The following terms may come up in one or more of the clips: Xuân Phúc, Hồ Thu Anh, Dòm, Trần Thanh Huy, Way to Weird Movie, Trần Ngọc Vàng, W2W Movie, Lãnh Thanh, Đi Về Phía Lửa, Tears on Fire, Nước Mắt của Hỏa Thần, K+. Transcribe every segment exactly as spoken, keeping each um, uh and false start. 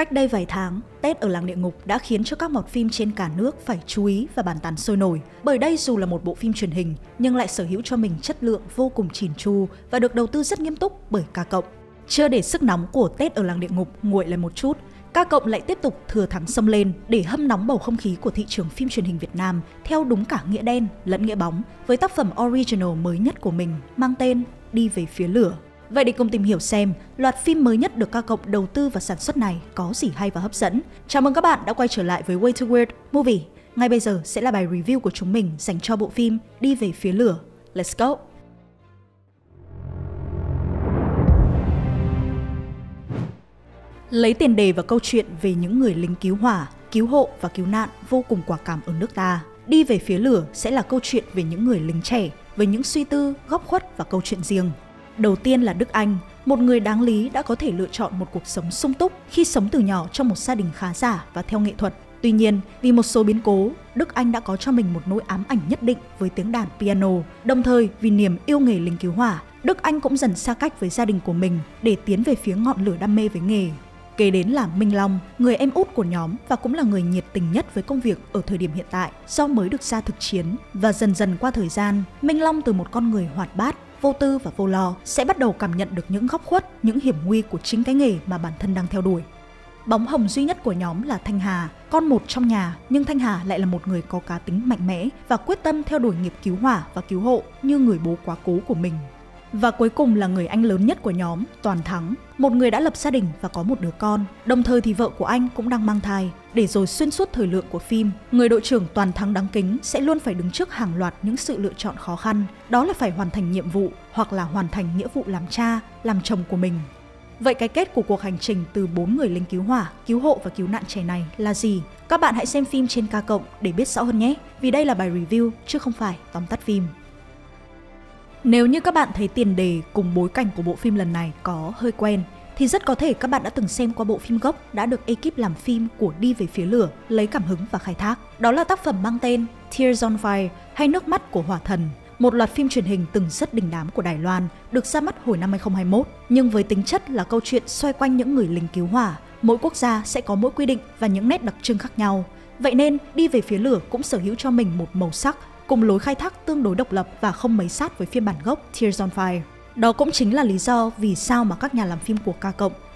Cách đây vài tháng, Tết ở làng địa ngục đã khiến cho các mọt phim trên cả nước phải chú ý và bàn tán sôi nổi. Bởi đây dù là một bộ phim truyền hình nhưng lại sở hữu cho mình chất lượng vô cùng chỉn chu và được đầu tư rất nghiêm túc bởi K+. Chưa để sức nóng của Tết ở làng địa ngục nguội lại một chút, K+ lại tiếp tục thừa thắng xông lên để hâm nóng bầu không khí của thị trường phim truyền hình Việt Nam theo đúng cả nghĩa đen lẫn nghĩa bóng với tác phẩm original mới nhất của mình mang tên Đi Về Phía Lửa. Vậy để cùng tìm hiểu xem loạt phim mới nhất được K+ đầu tư và sản xuất này có gì hay và hấp dẫn. Chào mừng các bạn đã quay trở lại với Way to Weird Movie. Ngay bây giờ sẽ là bài review của chúng mình dành cho bộ phim Đi Về Phía Lửa. Let's go! Lấy tiền đề và câu chuyện về những người lính cứu hỏa, cứu hộ và cứu nạn vô cùng quả cảm ở nước ta, Đi Về Phía Lửa sẽ là câu chuyện về những người lính trẻ, với những suy tư, góc khuất và câu chuyện riêng. Đầu tiên là Đức Anh, một người đáng lý đã có thể lựa chọn một cuộc sống sung túc khi sống từ nhỏ trong một gia đình khá giả và theo nghệ thuật. Tuy nhiên, vì một số biến cố, Đức Anh đã có cho mình một nỗi ám ảnh nhất định với tiếng đàn piano. Đồng thời, vì niềm yêu nghề lính cứu hỏa, Đức Anh cũng dần xa cách với gia đình của mình để tiến về phía ngọn lửa đam mê với nghề. Kế đến là Minh Long, người em út của nhóm và cũng là người nhiệt tình nhất với công việc ở thời điểm hiện tại do mới được ra thực chiến. Và dần dần qua thời gian, Minh Long từ một con người hoạt bát, vô tư và vô lo sẽ bắt đầu cảm nhận được những góc khuất, những hiểm nguy của chính cái nghề mà bản thân đang theo đuổi. Bóng hồng duy nhất của nhóm là Thanh Hà, con một trong nhà, nhưng Thanh Hà lại là một người có cá tính mạnh mẽ và quyết tâm theo đuổi nghiệp cứu hỏa và cứu hộ như người bố quá cố của mình. Và cuối cùng là người anh lớn nhất của nhóm, Toàn Thắng, một người đã lập gia đình và có một đứa con, đồng thời thì vợ của anh cũng đang mang thai. Để rồi xuyên suốt thời lượng của phim, người đội trưởng Toàn Thắng đáng kính sẽ luôn phải đứng trước hàng loạt những sự lựa chọn khó khăn, đó là phải hoàn thành nhiệm vụ hoặc là hoàn thành nghĩa vụ làm cha, làm chồng của mình. Vậy cái kết của cuộc hành trình từ bốn người lính cứu hỏa, cứu hộ và cứu nạn trẻ này là gì? Các bạn hãy xem phim trên K+ để biết rõ hơn nhé, vì đây là bài review chứ không phải tóm tắt phim. Nếu như các bạn thấy tiền đề cùng bối cảnh của bộ phim lần này có hơi quen, thì rất có thể các bạn đã từng xem qua bộ phim gốc đã được ekip làm phim của Đi Về Phía Lửa lấy cảm hứng và khai thác. Đó là tác phẩm mang tên Tears on Fire hay Nước Mắt của Hỏa Thần, một loạt phim truyền hình từng rất đình đám của Đài Loan được ra mắt hồi năm hai không hai mốt. Nhưng với tính chất là câu chuyện xoay quanh những người lính cứu hỏa, mỗi quốc gia sẽ có mỗi quy định và những nét đặc trưng khác nhau. Vậy nên Đi Về Phía Lửa cũng sở hữu cho mình một màu sắc, cùng lối khai thác tương đối độc lập và không mấy sát với phiên bản gốc Tears on Fire. Đó cũng chính là lý do vì sao mà các nhà làm phim của K+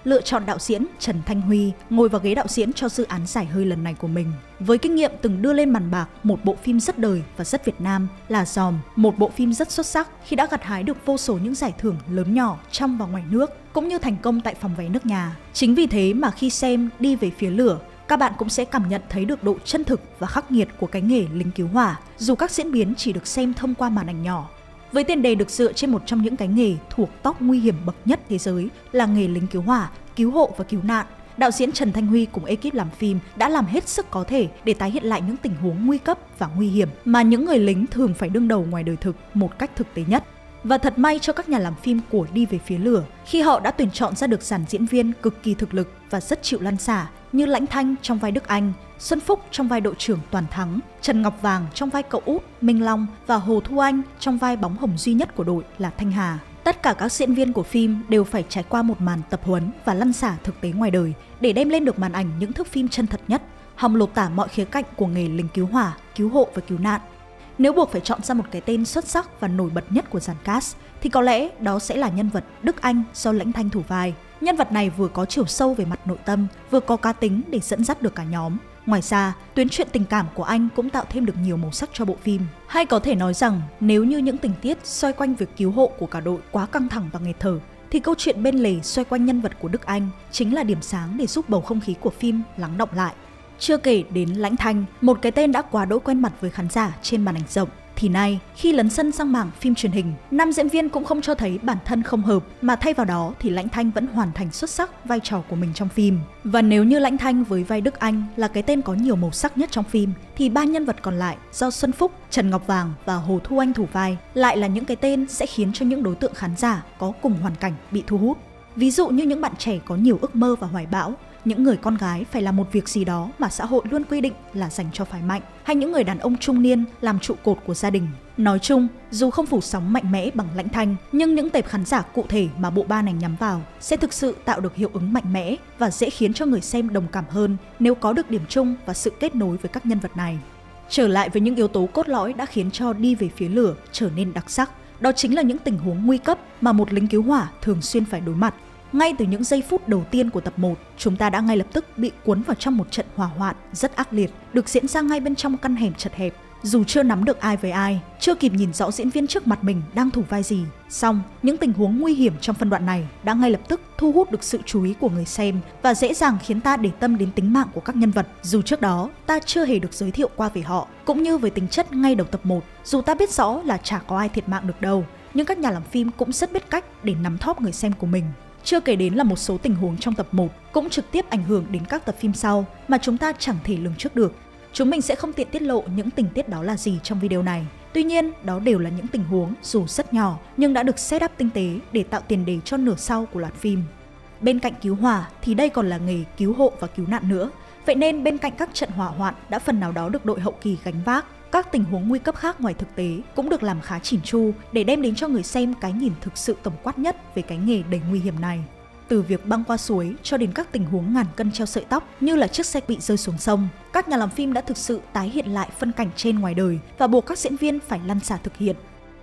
lựa chọn đạo diễn Trần Thanh Huy ngồi vào ghế đạo diễn cho dự án giải hơi lần này của mình. Với kinh nghiệm từng đưa lên màn bạc một bộ phim rất đời và rất Việt Nam là Dòm, một bộ phim rất xuất sắc khi đã gặt hái được vô số những giải thưởng lớn nhỏ trong và ngoài nước, cũng như thành công tại phòng vé nước nhà. Chính vì thế mà khi xem Đi Về Phía Lửa, các bạn cũng sẽ cảm nhận thấy được độ chân thực và khắc nghiệt của cái nghề lính cứu hỏa, dù các diễn biến chỉ được xem thông qua màn ảnh nhỏ. Với tiền đề được dựa trên một trong những cái nghề thuộc top nguy hiểm bậc nhất thế giới là nghề lính cứu hỏa, cứu hộ và cứu nạn, đạo diễn Trần Thanh Huy cùng ekip làm phim đã làm hết sức có thể để tái hiện lại những tình huống nguy cấp và nguy hiểm mà những người lính thường phải đương đầu ngoài đời thực một cách thực tế nhất. Và thật may cho các nhà làm phim của Đi Về Phía Lửa khi họ đã tuyển chọn ra được dàn diễn viên cực kỳ thực lực và rất chịu lăn xả như Lãnh Thanh trong vai Đức Anh, Xuân Phúc trong vai đội trưởng Toàn Thắng, Trần Ngọc Vàng trong vai cậu út Minh Long và Hồ Thu Anh trong vai bóng hồng duy nhất của đội là Thanh Hà. Tất cả các diễn viên của phim đều phải trải qua một màn tập huấn và lăn xả thực tế ngoài đời để đem lên được màn ảnh những thước phim chân thật nhất, hòng lột tả mọi khía cạnh của nghề lính cứu hỏa, cứu hộ và cứu nạn. Nếu buộc phải chọn ra một cái tên xuất sắc và nổi bật nhất của dàn cast thì có lẽ đó sẽ là nhân vật Đức Anh do Lãnh Thanh thủ vai. Nhân vật này vừa có chiều sâu về mặt nội tâm, vừa có cá tính để dẫn dắt được cả nhóm. Ngoài ra, tuyến truyện tình cảm của anh cũng tạo thêm được nhiều màu sắc cho bộ phim. Hay có thể nói rằng nếu như những tình tiết xoay quanh việc cứu hộ của cả đội quá căng thẳng và nghẹt thở, thì câu chuyện bên lề xoay quanh nhân vật của Đức Anh chính là điểm sáng để giúp bầu không khí của phim lắng đọng lại. Chưa kể đến Lãnh Thanh, một cái tên đã quá đỗi quen mặt với khán giả trên màn ảnh rộng, thì nay khi lấn sân sang mảng phim truyền hình, nam diễn viên cũng không cho thấy bản thân không hợp, mà thay vào đó thì Lãnh Thanh vẫn hoàn thành xuất sắc vai trò của mình trong phim. Và nếu như Lãnh Thanh với vai Đức Anh là cái tên có nhiều màu sắc nhất trong phim, thì ba nhân vật còn lại do Xuân Phúc, Trần Ngọc Vàng và Hồ Thu Anh thủ vai lại là những cái tên sẽ khiến cho những đối tượng khán giả có cùng hoàn cảnh bị thu hút. Ví dụ như những bạn trẻ có nhiều ước mơ và hoài bão, những người con gái phải làm một việc gì đó mà xã hội luôn quy định là dành cho phái mạnh, hay những người đàn ông trung niên làm trụ cột của gia đình. Nói chung, dù không phủ sóng mạnh mẽ bằng Lãnh Thanh, nhưng những tệp khán giả cụ thể mà bộ ba này nhắm vào sẽ thực sự tạo được hiệu ứng mạnh mẽ và dễ khiến cho người xem đồng cảm hơn nếu có được điểm chung và sự kết nối với các nhân vật này. Trở lại với những yếu tố cốt lõi đã khiến cho Đi Về Phía Lửa trở nên đặc sắc, đó chính là những tình huống nguy cấp mà một lính cứu hỏa thường xuyên phải đối mặt. Ngay từ những giây phút đầu tiên của tập một, chúng ta đã ngay lập tức bị cuốn vào trong một trận hỏa hoạn rất ác liệt, được diễn ra ngay bên trong căn hẻm chật hẹp. Dù chưa nắm được ai với ai, chưa kịp nhìn rõ diễn viên trước mặt mình đang thủ vai gì, song những tình huống nguy hiểm trong phân đoạn này đã ngay lập tức thu hút được sự chú ý của người xem và dễ dàng khiến ta để tâm đến tính mạng của các nhân vật, dù trước đó ta chưa hề được giới thiệu qua về họ. Cũng như với tính chất ngay đầu tập một, dù ta biết rõ là chả có ai thiệt mạng được đâu, nhưng các nhà làm phim cũng rất biết cách để nắm thóp người xem của mình. Chưa kể đến là một số tình huống trong tập một cũng trực tiếp ảnh hưởng đến các tập phim sau mà chúng ta chẳng thể lường trước được. Chúng mình sẽ không tiện tiết lộ những tình tiết đó là gì trong video này. Tuy nhiên, đó đều là những tình huống dù rất nhỏ nhưng đã được set up tinh tế để tạo tiền đề cho nửa sau của loạt phim. Bên cạnh cứu hỏa thì đây còn là nghề cứu hộ và cứu nạn nữa. Vậy nên bên cạnh các trận hỏa hoạn đã phần nào đó được đội hậu kỳ gánh vác, các tình huống nguy cấp khác ngoài thực tế cũng được làm khá chỉn chu để đem đến cho người xem cái nhìn thực sự tổng quát nhất về cái nghề đầy nguy hiểm này. Từ việc băng qua suối cho đến các tình huống ngàn cân treo sợi tóc như là chiếc xe bị rơi xuống sông, các nhà làm phim đã thực sự tái hiện lại phân cảnh trên ngoài đời và buộc các diễn viên phải lăn xả thực hiện.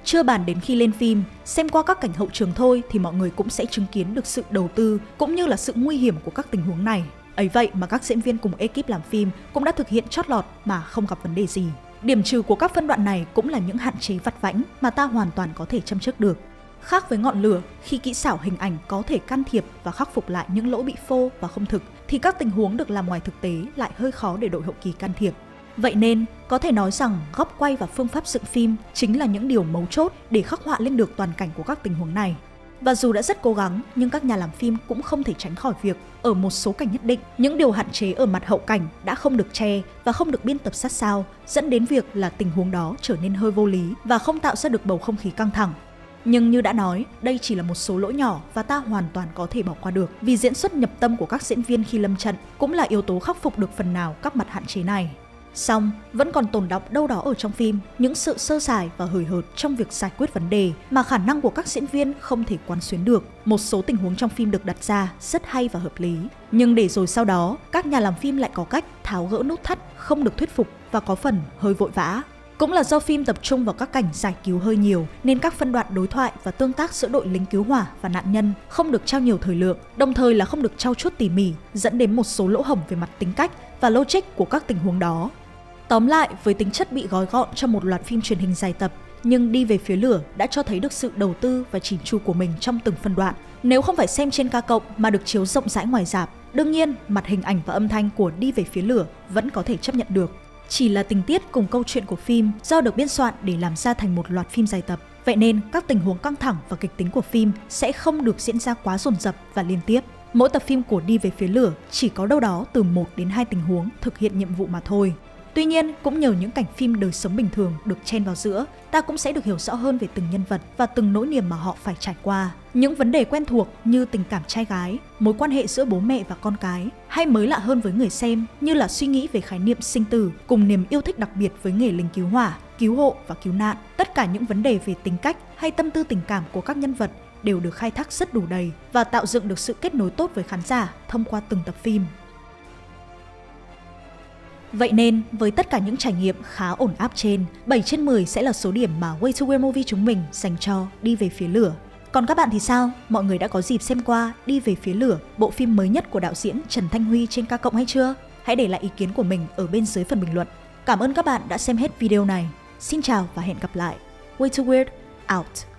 Chưa bàn đến khi lên phim, xem qua các cảnh hậu trường thôi thì mọi người cũng sẽ chứng kiến được sự đầu tư cũng như là sự nguy hiểm của các tình huống này. Ấy vậy mà các diễn viên cùng ekip làm phim cũng đã thực hiện chót lọt mà không gặp vấn đề gì. Điểm trừ của các phân đoạn này cũng là những hạn chế vặt vãnh mà ta hoàn toàn có thể châm chước được. Khác với ngọn lửa, khi kỹ xảo hình ảnh có thể can thiệp và khắc phục lại những lỗi bị phô và không thực, thì các tình huống được làm ngoài thực tế lại hơi khó để đội hậu kỳ can thiệp. Vậy nên, có thể nói rằng góc quay và phương pháp dựng phim chính là những điều mấu chốt để khắc họa lên được toàn cảnh của các tình huống này. Và dù đã rất cố gắng, nhưng các nhà làm phim cũng không thể tránh khỏi việc ở một số cảnh nhất định, những điều hạn chế ở mặt hậu cảnh đã không được che và không được biên tập sát sao, dẫn đến việc là tình huống đó trở nên hơi vô lý và không tạo ra được bầu không khí căng thẳng. Nhưng như đã nói, đây chỉ là một số lỗi nhỏ và ta hoàn toàn có thể bỏ qua được, vì diễn xuất nhập tâm của các diễn viên khi lâm trận cũng là yếu tố khắc phục được phần nào các mặt hạn chế này. Song, vẫn còn tồn đọng đâu đó ở trong phim những sự sơ sài và hời hợt trong việc giải quyết vấn đề mà khả năng của các diễn viên không thể quán xuyến được. Một số tình huống trong phim được đặt ra rất hay và hợp lý, nhưng để rồi sau đó, các nhà làm phim lại có cách tháo gỡ nút thắt không được thuyết phục và có phần hơi vội vã. Cũng là do phim tập trung vào các cảnh giải cứu hơi nhiều nên các phân đoạn đối thoại và tương tác giữa đội lính cứu hỏa và nạn nhân không được trao nhiều thời lượng, đồng thời là không được trau chuốt tỉ mỉ, dẫn đến một số lỗ hổng về mặt tính cách và logic của các tình huống đó. Tóm lại, với tính chất bị gói gọn trong một loạt phim truyền hình dài tập, nhưng Đi Về Phía Lửa đã cho thấy được sự đầu tư và chỉn chu của mình trong từng phân đoạn. Nếu không phải xem trên K cộng mà được chiếu rộng rãi ngoài rạp, đương nhiên mặt hình ảnh và âm thanh của Đi Về Phía Lửa vẫn có thể chấp nhận được. Chỉ là tình tiết cùng câu chuyện của phim do được biên soạn để làm ra thành một loạt phim dài tập. Vậy nên, các tình huống căng thẳng và kịch tính của phim sẽ không được diễn ra quá dồn dập và liên tiếp. Mỗi tập phim của Đi Về Phía Lửa chỉ có đâu đó từ một đến hai tình huống thực hiện nhiệm vụ mà thôi. Tuy nhiên, cũng nhờ những cảnh phim đời sống bình thường được chen vào giữa, ta cũng sẽ được hiểu rõ hơn về từng nhân vật và từng nỗi niềm mà họ phải trải qua. Những vấn đề quen thuộc như tình cảm trai gái, mối quan hệ giữa bố mẹ và con cái, hay mới lạ hơn với người xem như là suy nghĩ về khái niệm sinh tử cùng niềm yêu thích đặc biệt với nghề lính cứu hỏa, cứu hộ và cứu nạn. Tất cả những vấn đề về tính cách hay tâm tư tình cảm của các nhân vật đều được khai thác rất đủ đầy và tạo dựng được sự kết nối tốt với khán giả thông qua từng tập phim. Vậy nên, với tất cả những trải nghiệm khá ổn áp trên, bảy trên mười sẽ là số điểm mà Way to Weird Movie chúng mình dành cho Đi Về Phía Lửa. Còn các bạn thì sao? Mọi người đã có dịp xem qua Đi Về Phía Lửa, bộ phim mới nhất của đạo diễn Trần Thanh Huy trên K cộng hay chưa? Hãy để lại ý kiến của mình ở bên dưới phần bình luận. Cảm ơn các bạn đã xem hết video này. Xin chào và hẹn gặp lại. Way to Weird, out!